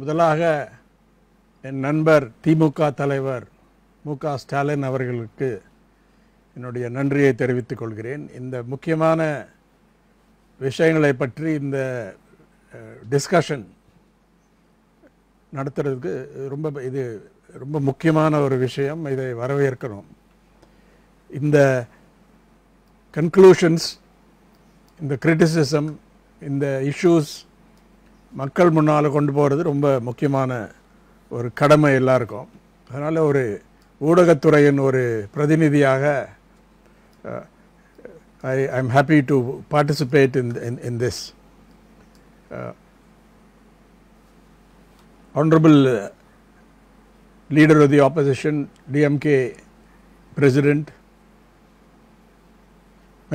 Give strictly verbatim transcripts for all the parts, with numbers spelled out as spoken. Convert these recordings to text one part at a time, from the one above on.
முதலாக என் நண்பர் திமுக தலைவர் மூகா ஸ்டாலின் அவர்களுக்கு என்னுடைய நன்றியை தெரிவித்துக் கொள்கிறேன். இந்த முக்கியமான விஷயங்களை பற்றி இந்த டிஸ்கஷன் நடத்துறதுக்கு ரொம்ப இது ரொம்ப முக்கியமான ஒரு விஷயம். இதை வரவேற்கணும். இந்த கன்க்ளூஷன்ஸ், இந்த கிரிட்டிசிசம், இந்த இஷ்யூஸ் மக்கள் முன்னால் கொண்டு போகிறது ரொம்ப முக்கியமான ஒரு கடமை எல்லாருக்கும். அதனால் ஒரு ஊடகத்துறையின் ஒரு பிரதிநிதியாக I I am happy to participate in in this. Honorable Leader of the Opposition, D M K President,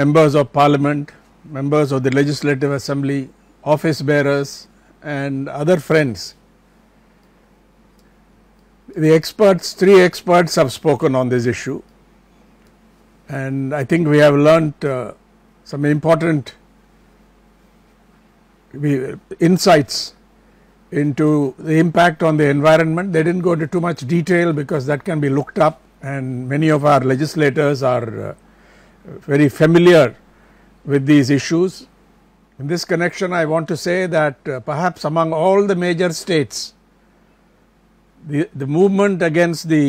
Members of Parliament, Members of the Legislative Assembly, Office Bearers and other friends. The experts, three experts have spoken on this issue, and I think we have learnt uh, some important insights into the impact on the environment. They didn't go into too much detail because that can be looked up, and many of our legislators are uh, very familiar with these issues. In this connection, I want to say that uh, perhaps among all the major states, the the movement against the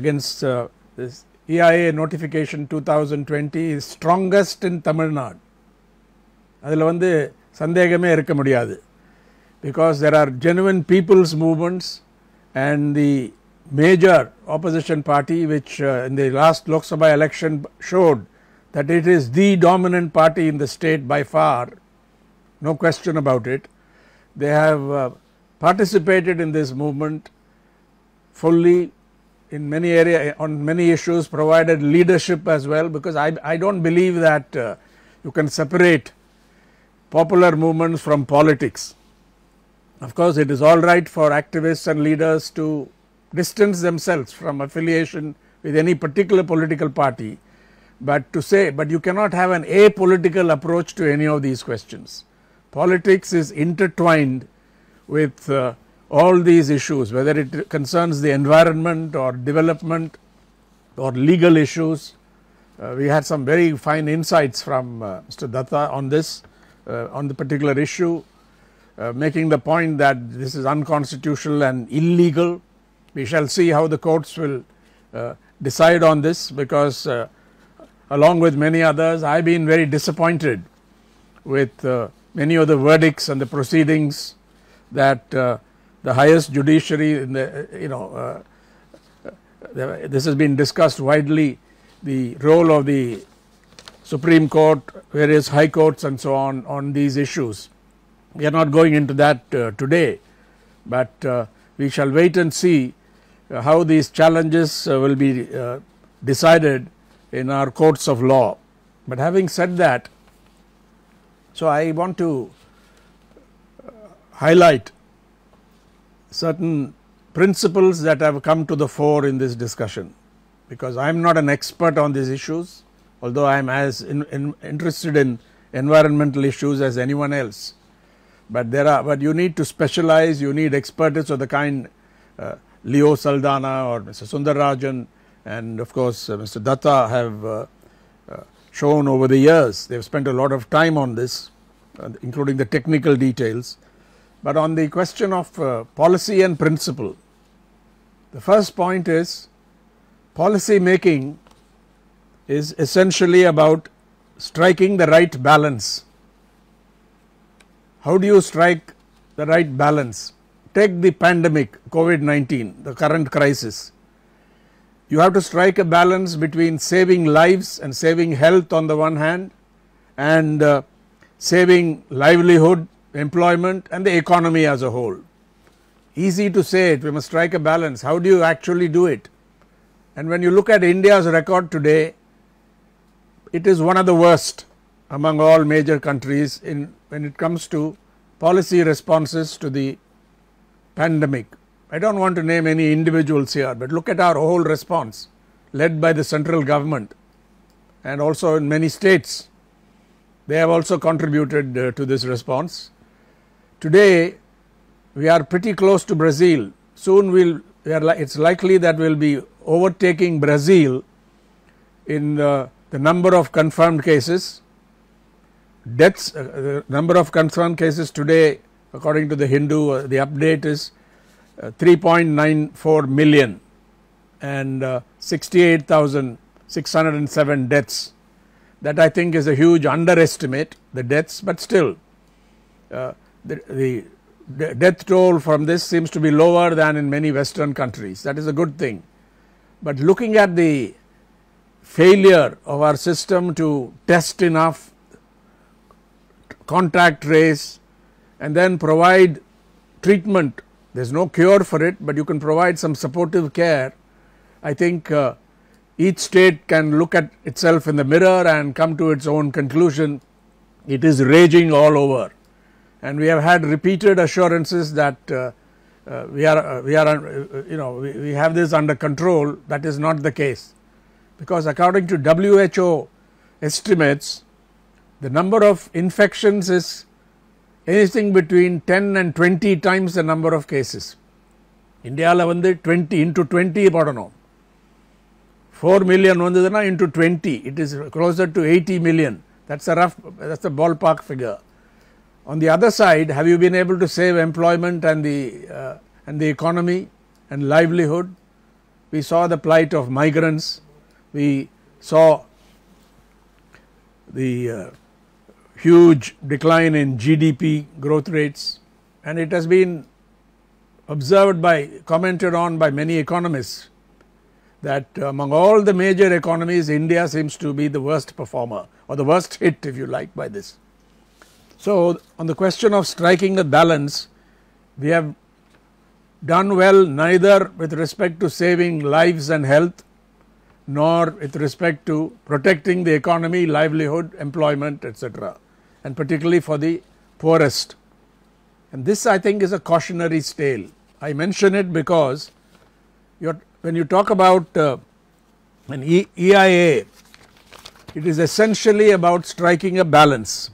against uh, this E I A notification twenty twenty is strongest in Tamil Nadu. Adhula vandu sandegame irukka mudiyadu. Because there are genuine people's movements, and the major opposition party, which uh, in the last Lok Sabha election showed that it is the dominant party in the state by far, no question about it. They have uh, participated in this movement fully in many areas, on many issues, provided leadership as well, because I, I don't believe that uh, you can separate popular movements from politics. Of course, it is all right for activists and leaders to distance themselves from affiliation with any particular political party, but to say, but you cannot have an apolitical approach to any of these questions. Politics is intertwined with uh, all these issues, whether it concerns the environment or development or legal issues. Uh, we had some very fine insights from uh, Mister Datta on this, uh, on the particular issue. Uh, making the point that this is unconstitutional and illegal. We shall see how the courts will uh, decide on this, because uh, along with many others, I have been very disappointed with uh, many of the verdicts and the proceedings that uh, the highest judiciary in the, you know, uh, this has been discussed widely, the role of the Supreme Court, various high courts and so on, on these issues. We are not going into that uh, today, but uh, we shall wait and see uh, how these challenges uh, will be uh, decided in our courts of law. But having said that, so I want to uh, highlight certain principles that have come to the fore in this discussion, because I am not an expert on these issues, although I am as in, in interested in environmental issues as anyone else. But there are, but you need to specialize, you need expertise of the kind uh, Leo Saldana or Mister Sundar Rajan and of course uh, Mister Datta have uh, uh, shown over the years. They have spent a lot of time on this, uh, including the technical details. But on the question of uh, policy and principle, the first point is policy making is essentially about striking the right balance. How do you strike the right balance? Take the pandemic, COVID nineteen, the current crisis. You have to strike a balance between saving lives and saving health on the one hand, and uh, saving livelihood, employment and the economy as a whole. Easy to say it, we must strike a balance. How do you actually do it? And when you look at India's record today, it is one of the worst among all major countries in when it comes to policy responses to the pandemic. I don't want to name any individuals here, but look at our whole response led by the central government, and also in many states they have also contributed uh, to this response. Today we are pretty close to Brazil. Soon we'll, we are li it's likely that we'll be overtaking Brazil in uh, the number of confirmed cases. Deaths, uh, the number of confirmed cases today, according to the Hindu, uh, the update is uh, three point nine four million and uh, sixty-eight thousand six hundred seven deaths. That I think is a huge underestimate, the deaths, but still uh, the, the de death toll from this seems to be lower than in many Western countries. That is a good thing. But looking at the failure of our system to test enough, contact trace, and then provide treatment, there is no cure for it, but you can provide some supportive care. I think uh, each state can look at itself in the mirror and come to its own conclusion. It is raging all over, and we have had repeated assurances that uh, uh, we are uh, we are uh, you know we, we have this under control. That is not the case, because according to W H O estimates, the number of infections is anything between ten and twenty times the number of cases. India வந்து twenty into twenty போடணும். four million vandadana into twenty, it is closer to eighty million. That's a rough, that's the ballpark figure. On the other side, have you been able to save employment and the uh, and the economy and livelihood? We saw the plight of migrants. We saw the uh, huge decline in G D P growth rates, and it has been observed by, commented on by many economists, that among all the major economies, India seems to be the worst performer, or the worst hit, if you like, by this. So on the question of striking a balance, we have done well neither with respect to saving lives and health, nor with respect to protecting the economy, livelihood, employment, et cetera, and particularly for the poorest. And this, I think, is a cautionary tale. I mention it because you're when you talk about uh, an E I A, it is essentially about striking a balance.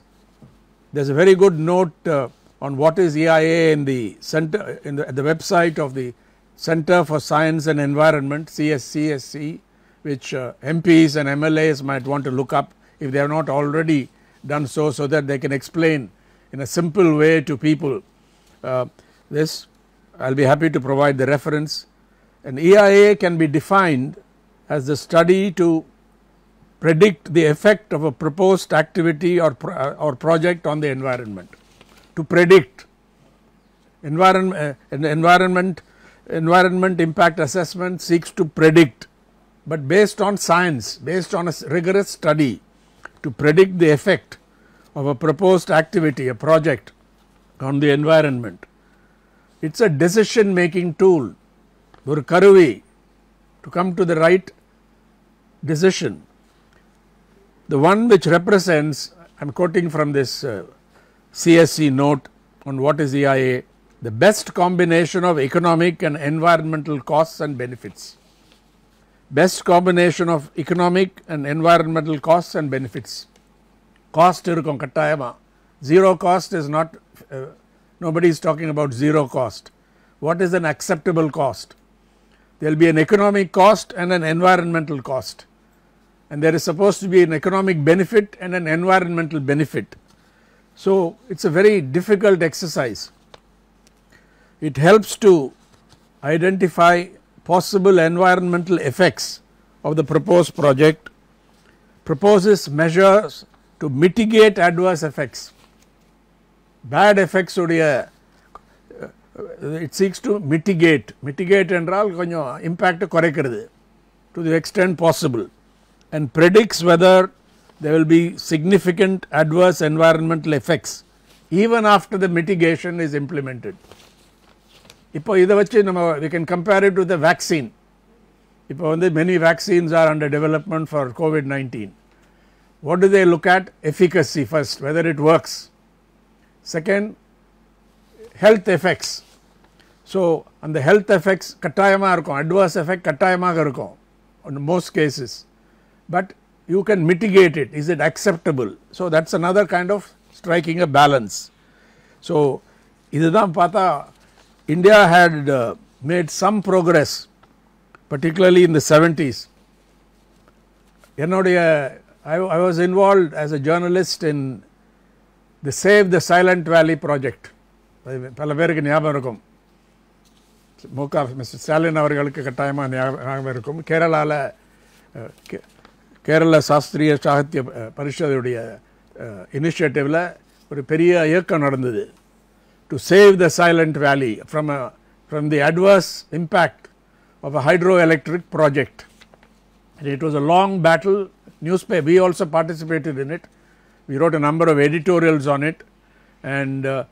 There is a very good note uh, on what is E I A in the center, in the, at the website of the Center for Science and Environment, C S E, which uh, M Ps and M L As might want to look up if they have not already done so, so that they can explain in a simple way to people uh, this. I will be happy to provide the reference. An E I A can be defined as the study to predict the effect of a proposed activity or pro or project on the environment. To predict environment, uh, an environment, environment impact assessment seeks to predict, but based on science, based on a rigorous study, to predict the effect of a proposed activity, a project, on the environment. It's a decision-making tool. ஒரு கருவி to come to the right decision. The one which represents, I am quoting from this uh, C S E note on what is E I A, the best combination of economic and environmental costs and benefits. Best combination of economic and environmental costs and benefits. Cost இருக்கும் கட்டாயமா. Zero cost is not, uh, nobody is talking about zero cost. What is an acceptable cost? There will be an economic cost and an environmental cost, and there is supposed to be an economic benefit and an environmental benefit. So it is a very difficult exercise. It helps to identify possible environmental effects of the proposed project, proposes measures to mitigate adverse effects. Bad effects udiya it seeks to mitigate, mitigate என்றால் கொஞ்சம் impact குறைக்கிறது, to the extent possible, and predicts whether there will be significant adverse environmental effects even after the mitigation is implemented. இப்போ இதை வச்சு நம்ம we can compare it with the vaccine. இப்போ வந்து many vaccines are under development for COVID nineteen. What do they look at? Efficacy first, whether it works. Second, health effects. So, and the health effects kattayama irukum, adverse effect kattayama irukum in most cases, but you can mitigate it. Is it acceptable? So, that is another kind of striking a balance. So, idhu dhaan paatha India had uh, made some progress, particularly in the seventies. You know, I, I was involved as a journalist in the Save the Silent Valley project. Mister Stalin avargalukku kattayama niyagam irukum. Kerala Kerala Shastriya Sahitya Parishat udiya initiative la oru periya iyakkam nadandhathu to save the Silent Valley from a, from the adverse impact of a hydroelectric project. And it was a long battle. Newspaper, we also participated in it. We wrote a number of editorials on it, and uh,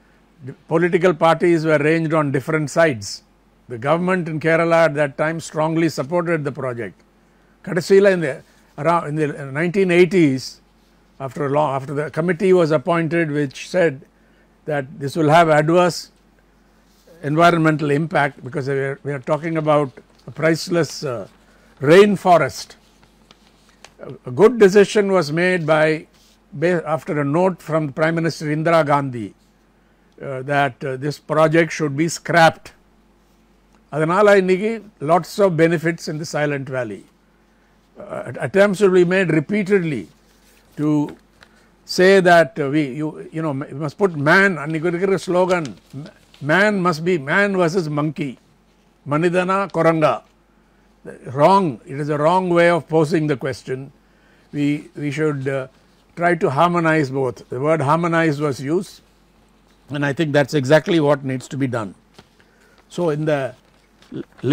political parties were ranged on different sides. The government in Kerala at that time strongly supported the project. Kadasila in the around in the nineteen eighties, after a long after the committee was appointed, which said that this will have adverse environmental impact, because we are, we are talking about a priceless uh, rainforest. A good decision was made by after a note from Prime Minister Indira Gandhi uh, that uh, this project should be scrapped. Adanala inniki lots of benefits in the Silent Valley. Uh, attempts will be made repeatedly to say that uh, we you you know we must put man anniku slogan, man must be man versus monkey, manidana koranga. Wrong. It is a wrong way of posing the question. We we should uh, try to harmonize both. The word harmonize was used, and I think that's exactly what needs to be done. So in the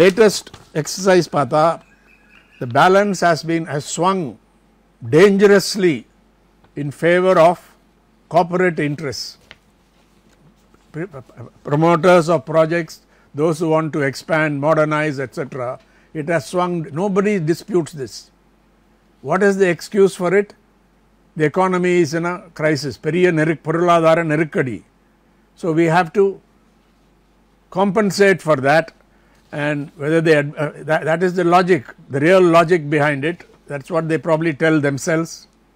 latest exercise pata, the balance has been has swung dangerously in favor of corporate interests. Promoters of projects, those who want to expand, modernize, etc., it has swung. Nobody disputes this. What is the excuse for it? The economy is in a crisis, periya nerik poruladhara nerikkadi, so we have to compensate for that. And whether they had, uh, that, that is the logic, the real logic behind it. That's what they probably tell themselves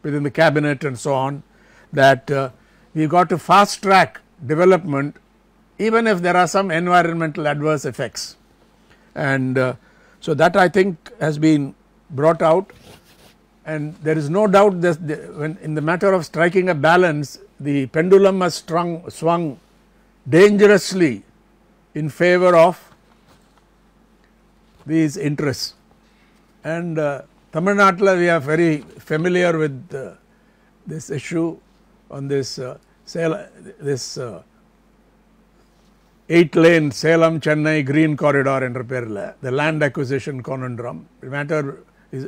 within the cabinet and so on, that uh, we've got to fast track development even if there are some environmental adverse effects. And uh, so that, I think, has been brought out, and there is no doubt that the, when in the matter of striking a balance, the pendulum has strung, swung dangerously in favor of these interests. And uh, Tamil Nadu, we are very familiar with uh, this issue on this uh, Sal this uh, eight lane Salem-Chennai Green Corridor in Perla, the land acquisition conundrum. The matter is,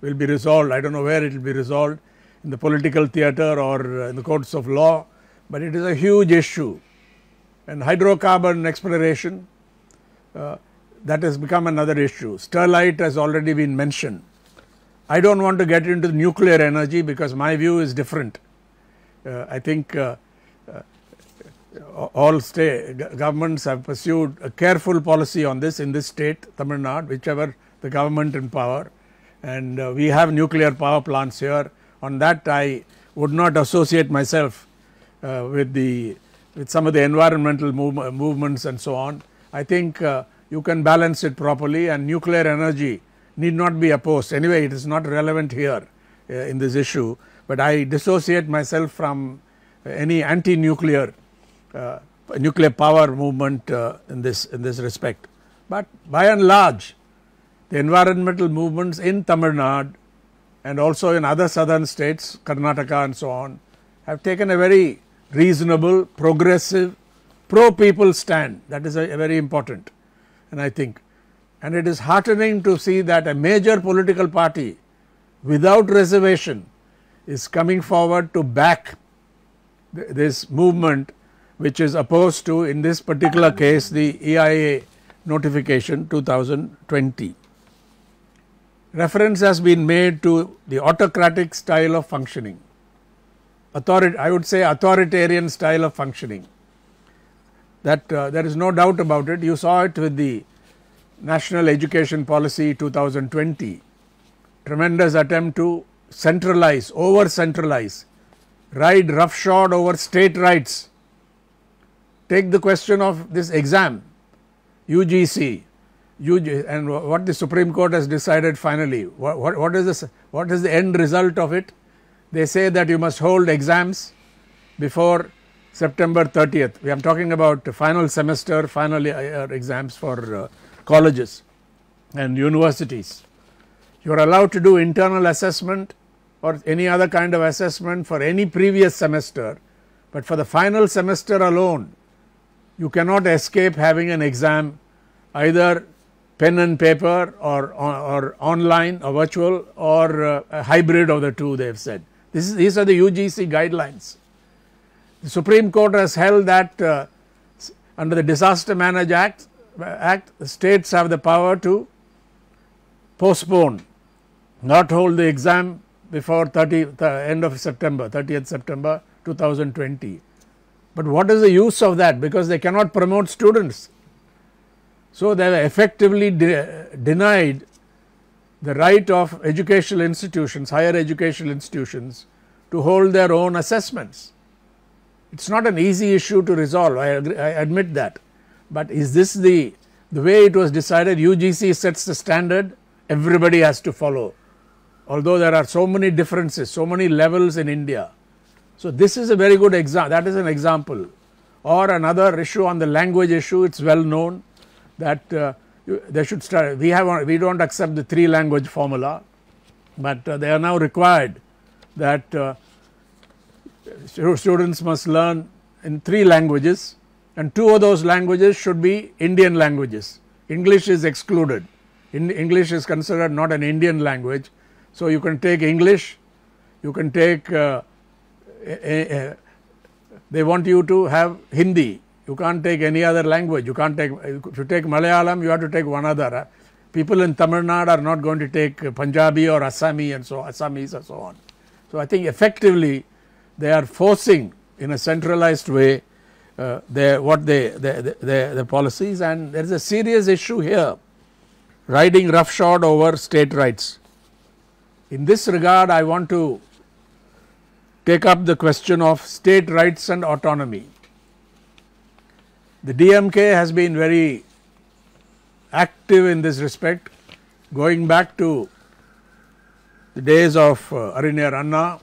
will be resolved. I don't know where it will be resolved, in the political theatre or in the courts of law, but it is a huge issue. And hydrocarbon exploration, Uh, that has become another issue. Sterlite has already been mentioned. I don't want to get into nuclear energy because my view is different. Uh, I think uh, uh, all state governments have pursued a careful policy on this in this state, Tamil Nadu, whichever the government in power, and uh, we have nuclear power plants here. On that, I would not associate myself uh, with the with some of the environmental move, movements and so on. I think Uh, you can balance it properly, and nuclear energy need not be opposed. Anyway, it is not relevant here uh, in this issue, but I dissociate myself from uh, any anti-nuclear uh, nuclear power movement uh, in this in this respect. But by and large, the environmental movements in Tamil Nadu and also in other southern states, Karnataka and so on, have taken a very reasonable, progressive, pro-people stand. That is a, a very important. And I think, and it is heartening to see that a major political party without reservation is coming forward to back th this movement, which is opposed to, in this particular case, the E I A notification two thousand twenty. Reference has been made to the autocratic style of functioning, authority I would say authoritarian style of functioning. That uh, there is no doubt about it. You saw it with the National Education Policy two thousand twenty, tremendous attempt to centralize, over centralize, ride roughshod over state rights. Take the question of this exam. U G C, U G, and what the Supreme Court has decided finally. What, what, what is this, what is the end result of it? They say that you must hold exams before September thirtieth. We are talking about final semester, final exams for uh, colleges and universities. You are allowed to do internal assessment or any other kind of assessment for any previous semester, but for the final semester alone, you cannot escape having an exam, either pen and paper or, or, or online or virtual or uh, a hybrid of the two, they have said. This is, these are the U G C guidelines. The Supreme Court has held that uh, under the Disaster Management Act, Act, states have the power to postpone, not hold the exam before thirtieth September two thousand twenty. But what is the use of that? Because they cannot promote students. So they have effectively de denied the right of educational institutions, higher educational institutions, to hold their own assessments. It is not an easy issue to resolve, I, agree, I admit that. But is this the, the way it was decided? U G C sets the standard, everybody has to follow, although there are so many differences, so many levels in India. So this is a very good example, that is an example. Or another issue on the language issue, it is well known that uh, they should start, we have, we do not accept the three language formula, but uh, they are now required that uh, students must learn in three languages, and two of those languages should be Indian languages. English is excluded, in English is considered not an Indian language. So you can take English, you can take uh, A, a, they want you to have Hindi, you can't take any other language, you can't take, if you take Malayalam, you have to take one other. People in Tamil Nadu are not going to take Punjabi or Assami and so Assamese and so on. So I think effectively they are forcing in a centralized way uh, their, what they, their, their, their policies, and there is a serious issue here, riding roughshod over state rights. In this regard, I want to take up the question of state rights and autonomy. The D M K has been very active in this respect, going back to the days of uh, Arinear Anna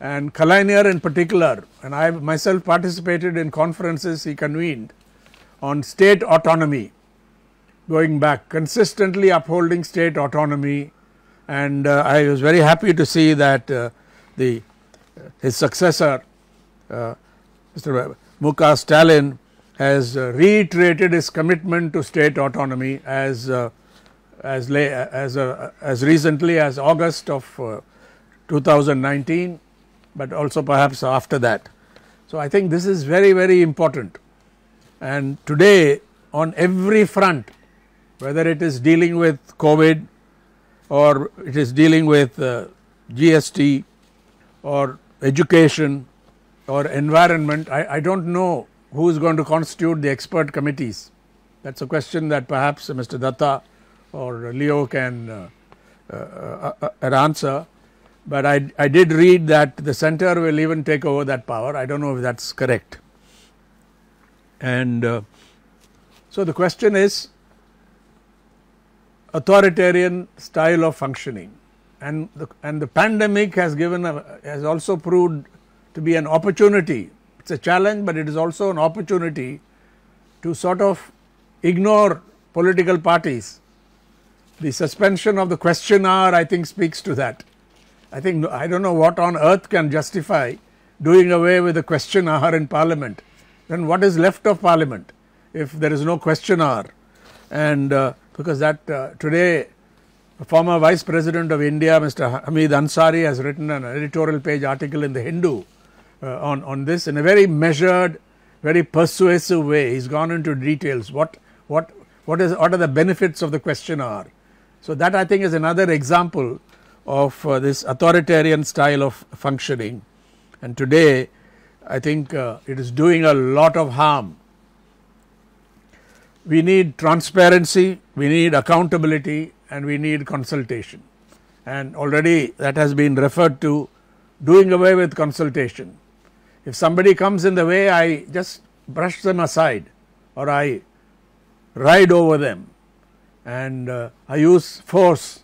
and Kalaignar in particular, and I have myself participated in conferences he convened on state autonomy, going back consistently upholding state autonomy, and uh, I was very happy to see that uh, the his successor, uh, Mister Mookathevar Stalin, has uh, reiterated his commitment to state autonomy as uh, as lay, as uh, as recently as August of uh, two thousand nineteen, but also perhaps after that. So I think this is very, very important. And today, on every front, whether it is dealing with COVID, or it is dealing with uh, G S T, or education or environment, I, I do not know who is going to constitute the expert committees. That is a question that perhaps Mister Datta or Leo can uh, uh, uh, uh, answer, but I, I did read that the centre will even take over that power. I do not know if that is correct. And uh, so the question is authoritarian style of functioning. And the, and the pandemic has given a, has also proved to be an opportunity. It is a challenge, but it is also an opportunity to sort of ignore political parties. The suspension of the question hour, I think, speaks to that. I think, I do not know what on earth can justify doing away with the question hour in Parliament. Then what is left of Parliament if there is no question hour? And uh, because that uh, today, the former Vice President of India, Mister Hamid Ansari, has written an editorial page article in the Hindu uh, on, on this in a very measured, very persuasive way. He has gone into details, what, what, what, is, what are the benefits of the question hour. So that, I think, is another example of uh, this authoritarian style of functioning, and today I think uh, it is doing a lot of harm. We need transparency, we need accountability, and we need consultation, and already that has been referred to, doing away with consultation. If somebody comes in the way, I just brush them aside, or I ride over them, and uh, I use force,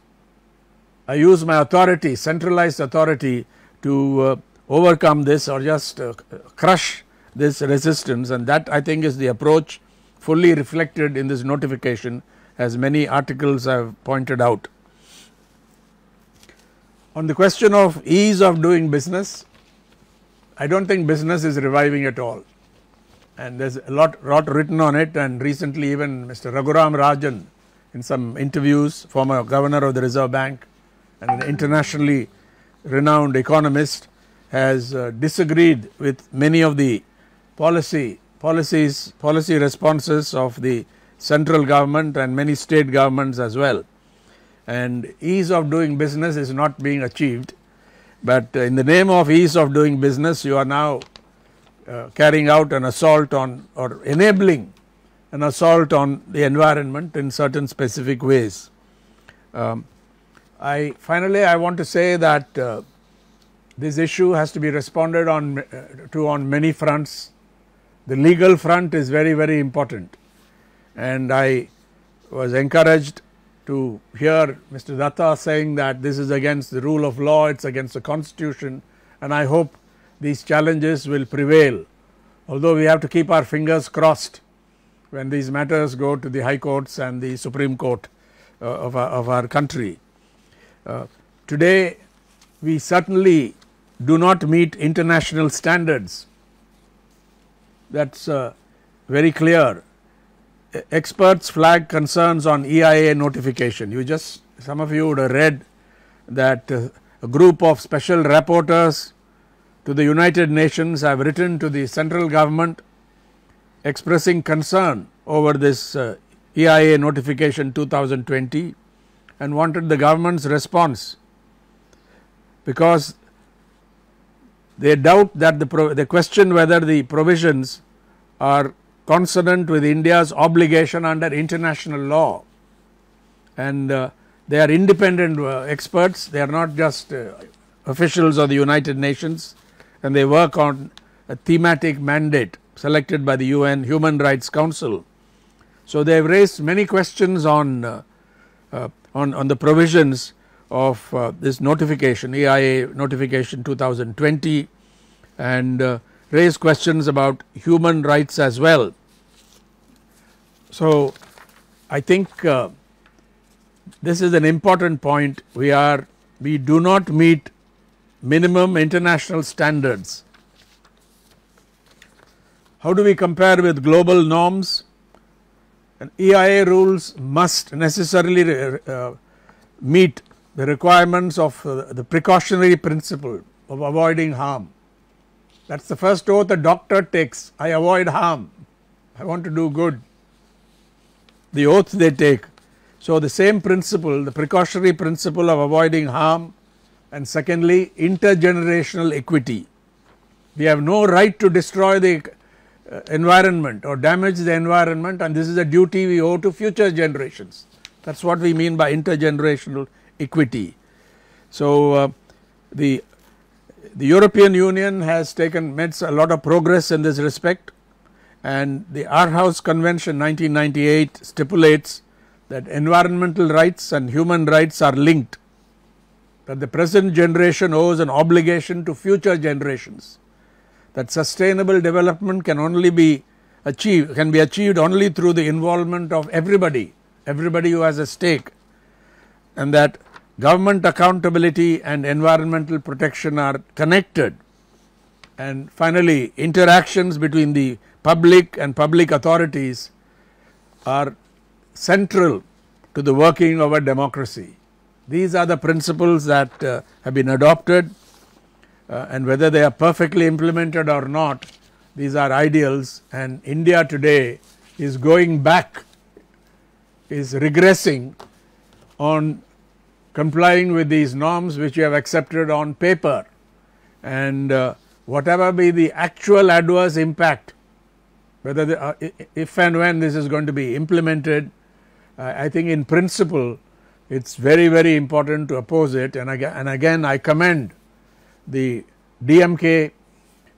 I use my authority, centralized authority to uh, overcome this or just uh, crush this resistance, and that I think is the approach fully reflected in this notification, as many articles have pointed out. On the question of ease of doing business, I do not think business is reviving at all, and there is a lot, lot written on it, and recently even Mister Raghuram Rajan in some interviews, former governor of the Reserve Bank and an internationally renowned economist, has uh, disagreed with many of the policy policies policy responses of the central government and many state governments as well, and ease of doing business is not being achieved. But uh, in the name of ease of doing business, you are now uh, carrying out an assault on, or enabling an assault on the environment in certain specific ways. Um, I finally I want to say that uh, this issue has to be responded on uh, to on many fronts. The legal front is very very important, and I was encouraged to hear Mister Datta saying that this is against the rule of law, it is against the constitution, and I hope these challenges will prevail, although we have to keep our fingers crossed when these matters go to the high courts and the Supreme Court uh, of, our, of our country. Uh, today we certainly do not meet international standards, that is uh, very clear. Experts flag concerns on E I A notification. You just, some of you would have read that uh, a group of special rapporteurs to the United Nations have written to the central government expressing concern over this uh, E I A notification two thousand twenty, and wanted the government's response, because they doubt that the pro they question whether the provisions are consonant with India's obligation under international law, and uh, they are independent uh, experts, they are not just uh, officials of the United Nations, and they work on a thematic mandate selected by the U N Human Rights Council. So they have raised many questions on uh, uh, on on the provisions of uh, this notification, E I A notification two thousand twenty, and uh, raised questions about human rights as well. So I think uh, this is an important point. We are we do not meet minimum international standards. How do we compare with global norms? And E I A rules must necessarily uh, meet the requirements of uh, the precautionary principle of avoiding harm. That is the first oath a doctor takes, I avoid harm, I want to do good, the oath they take. So the same principle, the precautionary principle of avoiding harm, and secondly intergenerational equity. We have no right to destroy the uh, environment or damage the environment, and this is a duty we owe to future generations. That is what we mean by intergenerational equity. So uh, the The European Union has taken made a lot of progress in this respect, and the Aarhus Convention nineteen ninety-eight stipulates that environmental rights and human rights are linked, that the present generation owes an obligation to future generations, that sustainable development can only be achieved can be achieved only through the involvement of everybody everybody who has a stake, and that government accountability and environmental protection are connected. And finally, interactions between the public and public authorities are central to the working of a democracy. These are the principles that uh, have been adopted, uh, and whether they are perfectly implemented or not, these are ideals, and India today is going back, is regressing on complying with these norms which you have accepted on paper, and uh, whatever be the actual adverse impact, whether the, uh, if and when this is going to be implemented, uh, I think in principle it is very very important to oppose it. And again, and again I commend the D M K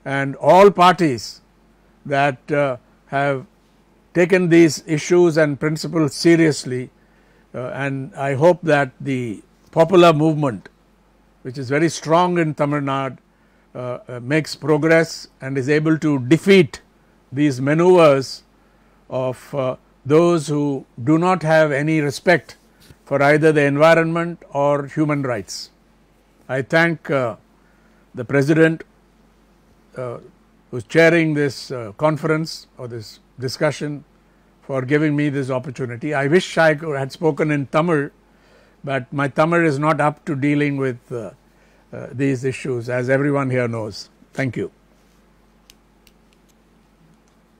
and all parties that uh, have taken these issues and principles seriously, uh, and I hope that the popular movement, which is very strong in Tamil Nadu, uh, uh, makes progress and is able to defeat these maneuvers of uh, those who do not have any respect for either the environment or human rights. I thank uh, the President uh, who is chairing this uh, conference or this discussion for giving me this opportunity. I wish I could, had spoken in Tamil, but my Tamil is not up to dealing with uh, uh, these issues, as everyone here knows. Thank you.